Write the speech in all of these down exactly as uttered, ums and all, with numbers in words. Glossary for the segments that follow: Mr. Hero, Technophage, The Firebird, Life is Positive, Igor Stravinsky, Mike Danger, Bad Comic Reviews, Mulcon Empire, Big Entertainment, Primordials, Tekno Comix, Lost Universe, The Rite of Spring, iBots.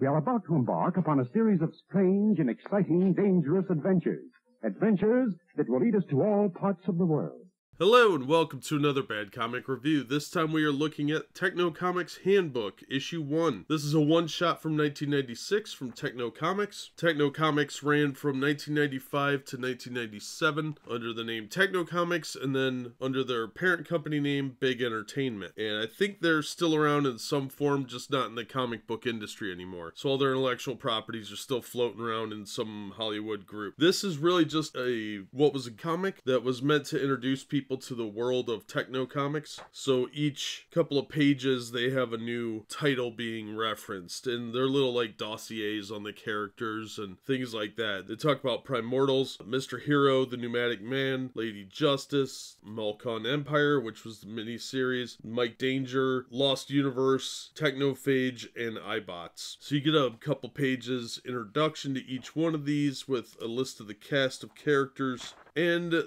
We are about to embark upon a series of strange and exciting, dangerous adventures. Adventures that will lead us to all parts of the world. Hello and welcome to another Bad Comic Review. This time we are looking at Tekno Comix Handbook, Issue one. This is a one-shot from nineteen ninety-six from Tekno Comix. Tekno Comix ran from nineteen ninety-five to nineteen ninety-seven under the name Tekno Comix and then under their parent company name, Big Entertainment. And I think they're still around in some form, just not in the comic book industry anymore. So all their intellectual properties are still floating around in some Hollywood group. This is really just a what was a comic that was meant to introduce people to the world of Tekno Comix. So each couple of pages they have a new title being referenced and their little like dossiers on the characters and things like that. They talk about Primordials, Mister Hero, the Pneumatic Man, Lady Justice, Mulcon Empire, which was the miniseries, Mike Danger, Lost Universe, Technophage, and iBots. So you get a couple pages introduction to each one of these with a list of the cast of characters and a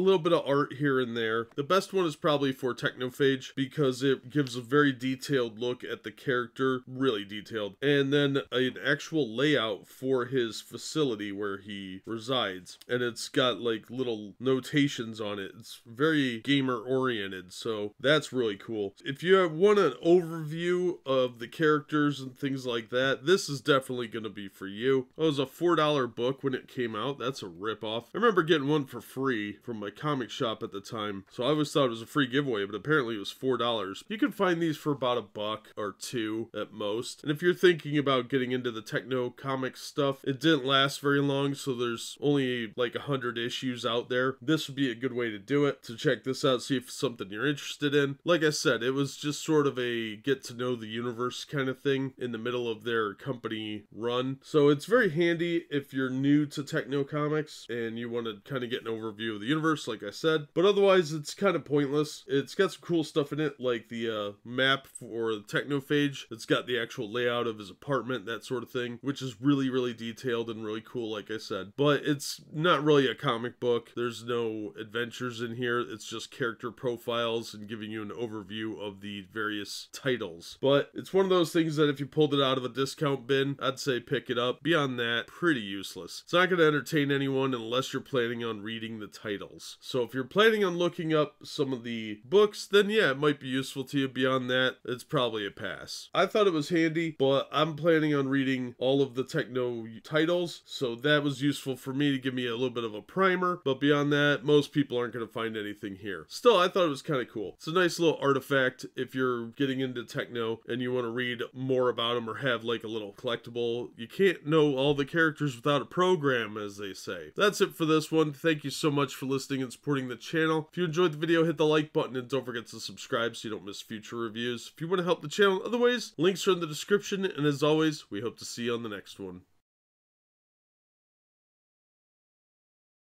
little bit of art here and there. The best one is probably for Technophage because it gives a very detailed look at the character, really detailed, and then an actual layout for his facility where he resides. And it's got like little notations on it. It's very gamer oriented, so that's really cool. If you want an overview of the characters and things like that, this is definitely going to be for you. It was a four dollar book when it came out. That's a ripoff. I remember getting one for free from my comic shop at the time, so I always thought it was a free giveaway, but apparently it was four dollars. You can find these for about a buck or two at most. And if you're thinking about getting into the Tekno Comix stuff, it didn't last very long, so there's only like a hundred issues out there. This would be a good way to do it, to check this out, see if it's something you're interested in. Like I said, it was just sort of a get to know the universe kind of thing in the middle of their company run, so it's very handy if you're new to Tekno Comix and you want to kind of get an overview of the universe, like I said. But otherwise, it's kind of pointless. It's got some cool stuff in it, like the uh, map for the Technophage. It's got the actual layout of his apartment, that sort of thing, which is really, really detailed and really cool, like I said. But it's not really a comic book. There's no adventures in here. It's just character profiles and giving you an overview of the various titles. But it's one of those things that if you pulled it out of a discount bin, I'd say pick it up. Beyond that, pretty useless. It's not going to entertain anyone unless you're planning on reading the titles. So if you're planning on looking up some of the books, then yeah, it might be useful to you. Beyond that, it's probably a pass. I thought it was handy, but I'm planning on reading all of the Tekno titles, so that was useful for me to give me a little bit of a primer, but beyond that, most people aren't going to find anything here. Still, I thought it was kind of cool. It's a nice little artifact if you're getting into Tekno and you want to read more about them or have like a little collectible. You can't know all the characters without a program, as they say. That's it for this one. Thank you so much for listening and supporting the channel. If you enjoyed the video, hit the like button and don't forget to subscribe so you don't miss future reviews. If you want to help the channel in other ways, links are in the description, and as always, we hope to see you on the next one.